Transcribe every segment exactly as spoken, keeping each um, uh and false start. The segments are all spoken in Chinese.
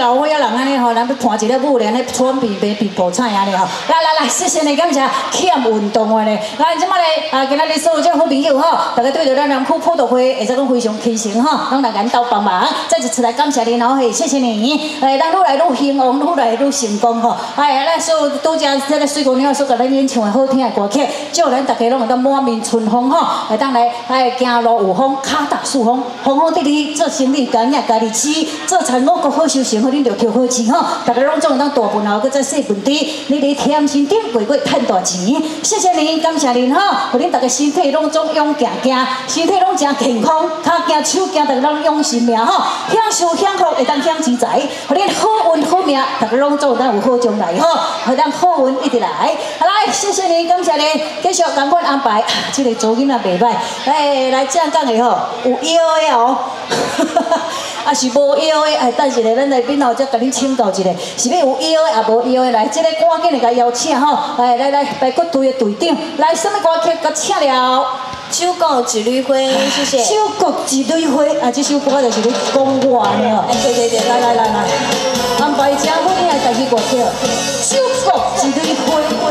老伙仔人安尼吼，咱要看一个舞咧，安尼准备袂被破产安尼吼。来来来，谢谢你，感谢欠运动的咧。来，即摆咧啊，今仔日所有这好朋友吼，大家对着咱南区葡萄会会使讲非常虔诚吼，拢来咱斗帮忙。再一次来感谢你，老伙，谢谢你。哎，咱愈来愈兴旺，愈来愈成功吼。哎，咱所有拄只这个水姑娘所甲咱演唱的好听的歌曲，叫咱大家拢会当满面春风吼，会当来哎行路有风，脚踏四方，风风得利，做生意家己家己起，做田我阁好收成，好恁着捡好钱吼。大家拢总当大分后，阁再细分滴，你伫天心顶过过趁大钱。谢谢您，感谢您吼，互恁大家身体拢总勇行行，身体拢真健康，脚行手行，大家拢用心命吼，享受享福会当享钱财，互恁好运好命，大家拢总当有好将来吼，会当好运一直来。来，谢谢您，感谢您，继续赶快安排，即个组囡仔袂歹，来来正讲的吼，有腰的哦。 啊是无腰的，哎，但是咧，咱来边头再甲你请教一下，是要有腰的啊，无腰的来，这个赶紧来甲邀请吼，来来来，排骨队的队长，来什么歌曲甲请了？手鼓一朵花，谢谢。手鼓一朵花，啊，这首歌就是咧讲我的哦。哎，对对对，来来来来，安排一下好听的台语歌曲，手鼓一朵花。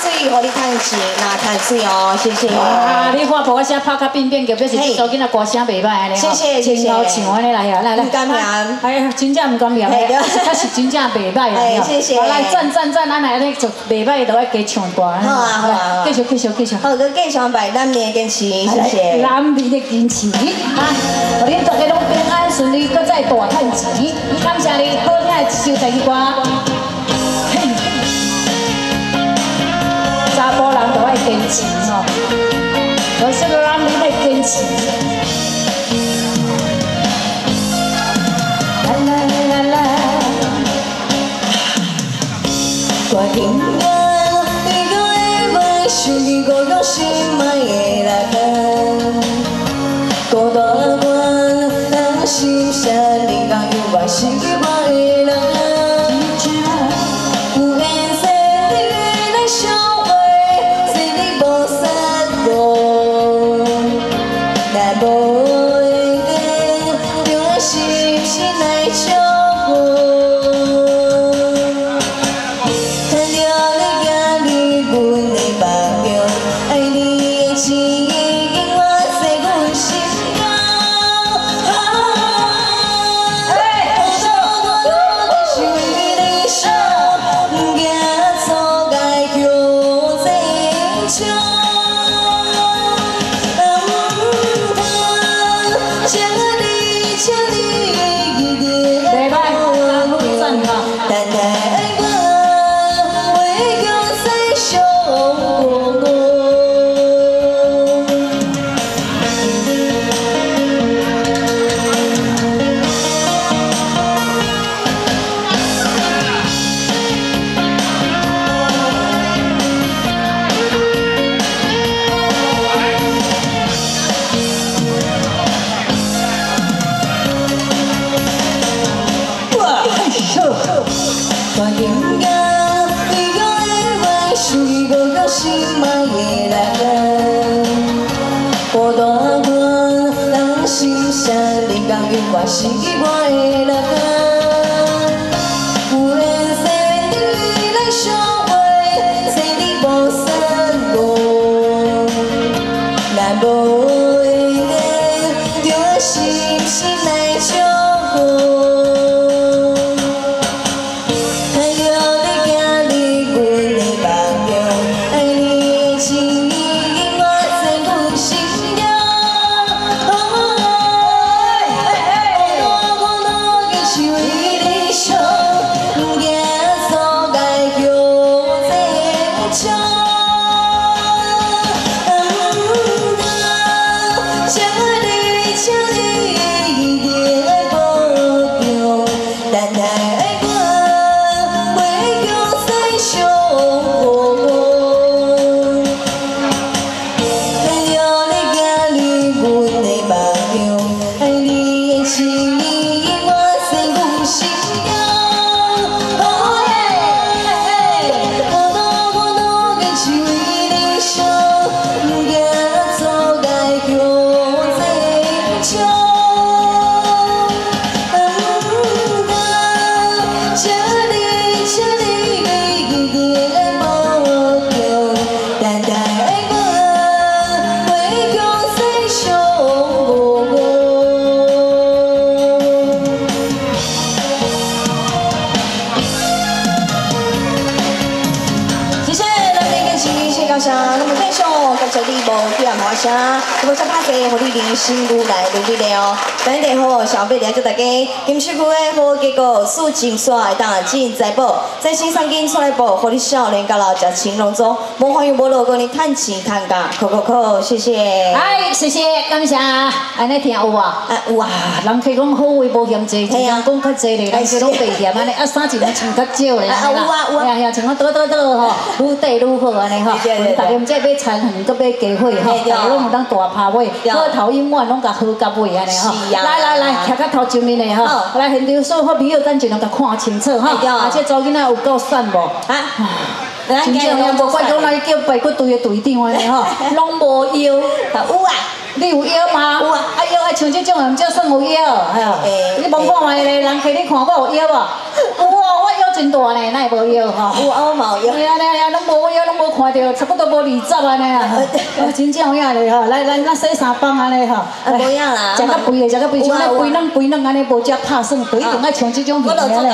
水互你赚钱，那赚水哦，谢谢。啊，你看婆婆声拍甲变变，特别是这首囡仔歌声袂歹安尼吼，真好唱安尼来呀，来来。唔甘言，哎呀，真正唔甘言，确实真正袂歹啦。谢谢。来赞赞赞，咱来安尼就袂歹，都要加唱歌。好啊好啊，继续继续继续。好，佮继续拜咱面坚持，谢谢。咱面的坚持，啊，我恁大家拢平安顺利，佮再大赚钱。感谢你好听的一首台语歌。 查甫人都爱坚持吼，我说咱你爱坚持。啦啦啦啦，我永远永远袂想你孤单心爱的人，孤单我当心啥你讲有我是我的人。 金山的大金财宝，真心送金出来宝，和你少年到老食青龙粥，无欢迎无落，跟你赚钱赚价，扣扣扣，谢谢。哎，谢谢，感谢。安尼听有无？啊有啊，人客讲好话无嫌侪，人讲较侪咧，人客拢袂嫌安尼，啊三钱两钱较少咧，啊有啊有啊，哎呀，像我倒倒倒吼，愈地愈好安尼吼，大家唔只买田园，搁买家伙吼，大拢有当大拍卖，我头永远拢甲好甲卖安尼吼。来来来，徛到头前面嘞吼，来现场所有好朋友，咱尽量。 看清楚哈，啊！这查某囡仔有够瘦无？啊！真正，我无怪讲咱叫排骨队的队长安尼吼，拢无腰。有啊，你有腰吗？有啊。啊腰啊，像这种人才算有腰，哎呦。诶。你望看卖咧，人客你看我有腰无？有哦，我腰真大咧，哪会无腰吼？有啊，冇腰。哎呀，哎呀，拢无腰，拢无看到，差不多无二十安尼啊。哦，真正有影咧吼，来来，咱洗三放安尼吼。啊，无影啦。食到肥的，食到肥，像咱肥嫩肥嫩安尼，无食拍算，不一定爱像这种肥安尼。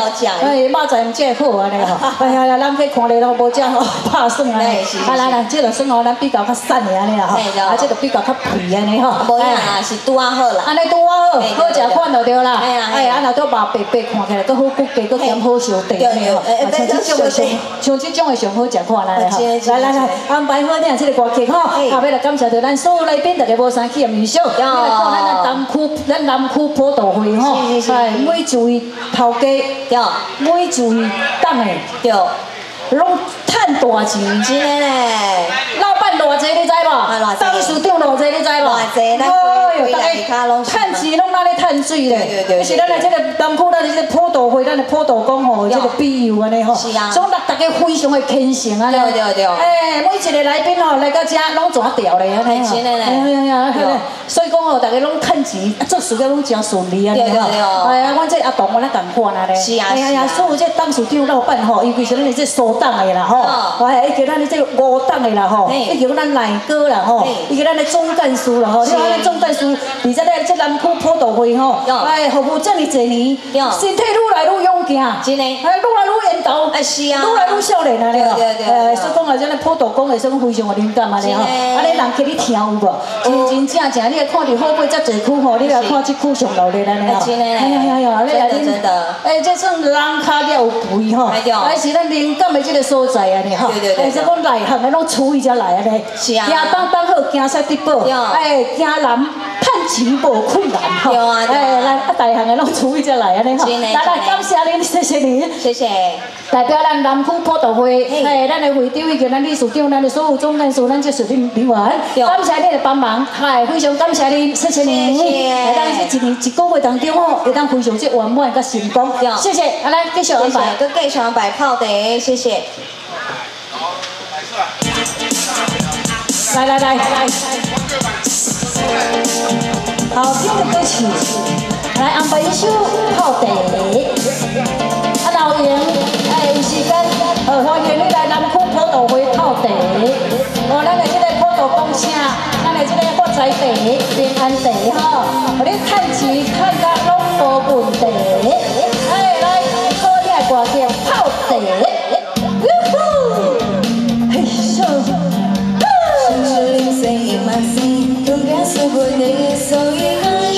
哎，肉在唔食好安尼吼。哎呀呀，人客看咧拢无食好拍算安尼。啊，来来，这就算哦，咱比较较瘦的安尼啦吼。啊，这就比较较肥安尼吼。无影啦，是拄啊好啦。安尼拄啊好，好食款就对啦。哎呀，啊，若都白白白看起来，搁好骨架，搁兼好相地安尼吼。像这种的上，像这种的上好食款啦吼。来来来，安排好听这个歌曲吼。后尾来感谢到咱所有来宾，大家无相欠唔少。你来看咱咱南区，咱南区葡萄会吼，哎，每一位头家，对，每一位党诶，对。拢赚大钱，真的嘞！老板偌济你知无？董事长偌济你知无？偌济，咱规个大家拢赚钱，拢哪里赚水嘞？就是咱来这个南区，咱这个普渡会，咱的普渡公吼，这个庇佑安尼吼，总大大家非常的虔诚啊！对对对。哎，每一个来宾吼来到遮，拢怎调嘞？安尼吼。真的嘞。哎呀呀，所以讲吼，大家拢赚钱，做事个拢真顺利啊！对对对。哎呀，阮这阿董，我咱共款啊嘞。是啊。哎呀呀，所有这董事长、老板吼，尤其是咱的这所。党的啦吼，哎，以及咱的这五党的啦吼，以及咱内哥啦吼，以及咱的总干事啦吼，你看咱总干事，而且咱这南区普渡会吼，哎，服务这么侪年，身体愈来愈勇健，真的，哎，愈来愈缘投，哎是啊，愈来愈少年啊了吼，哎，所以讲啊，咱的普渡公会算非常的灵感啊了吼，啊，你人去你听有无？真真正正，你来看到好过遮侪区吼，你来看这区上热闹安尼吼，哎呀呀呀，你啊恁，哎，这算人卡了有肥吼，哎是咱灵感的。 这个所在啊，你哈，哎，即讲内行的拢出伊才来啊，你，是啊，行东当好，行西得宝，哎，行南趁钱无困难，哈，哎，咱啊内行的拢出伊才来啊，你哈，来来，感谢您，谢谢您，谢谢。代表咱南区普渡会，哎，咱的会长以及咱理事长，咱的所有总干事，咱这是恁领完，感谢您的帮忙，哎，非常感谢您，谢谢您，哎，咱这一年一个月当中吼，会当非常之圆满甲成功，谢谢，啊，来继续安排，搁继续安排泡茶，谢谢。 来来来来，好听的歌曲，来安排一首泡茶。啊，老爷，哎，有时间，呃，欢迎你来南区普渡会泡茶。哦，咱的这个普渡公车，咱的这个发财茶、平安茶吼，互你赚钱赚甲拢无问题。哎，来，好听的歌曲，泡茶。 One day.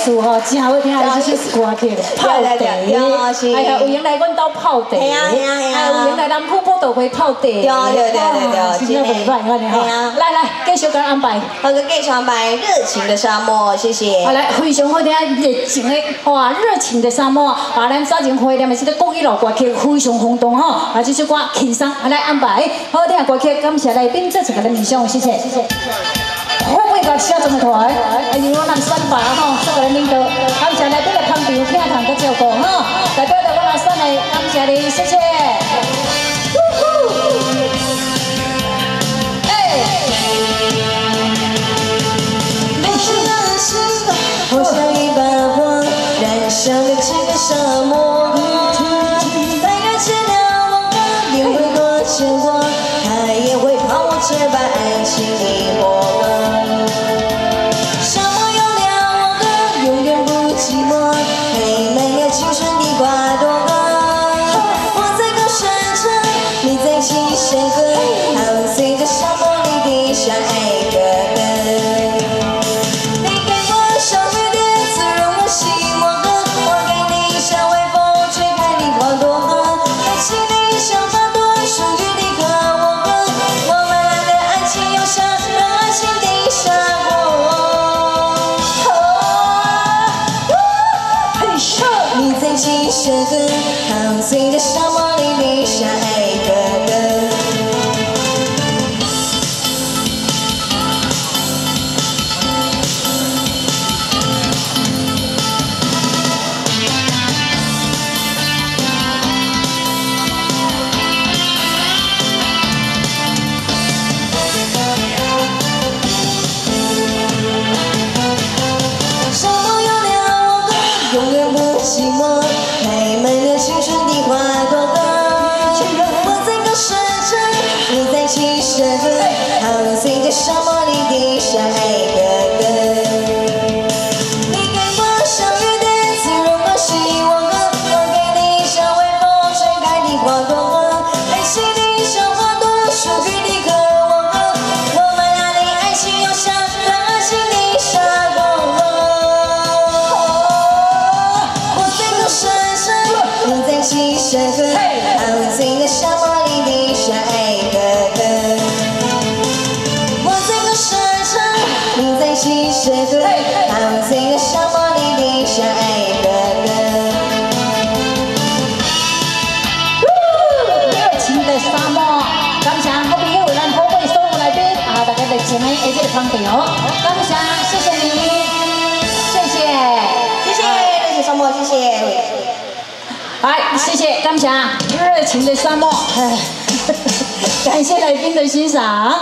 事吼，之后要听下你首歌曲，泡茶，哎呀，有闲来阮兜泡茶，系啊系啊系啊，有闲来南埔报道会泡茶，对对对对对，真的袂歹，我哋吼，来来，继续跟安排，好个继续安排，热情的沙漠，谢谢。好来，非常好听，热情的，哇，热情的沙漠，啊，咱早前花店的这个国语老歌曲非常轰动吼，啊，这首歌轻松，来安排，好听歌曲，感谢来宾这次给咱分享，谢谢谢谢。 好，我个车仲台，哎，如果能新把吼，收个领导，感谢你俾个捧场，听堂嘅照顾吼，代表到我老三嚟，感谢你，谢谢。哎，没事的事，我想一把火，燃烧着这个沙漠，大概知道我们也会多牵挂，它也会帮我解把爱情迷惑。 感谢热情的沙漠，感谢来宾的欣赏。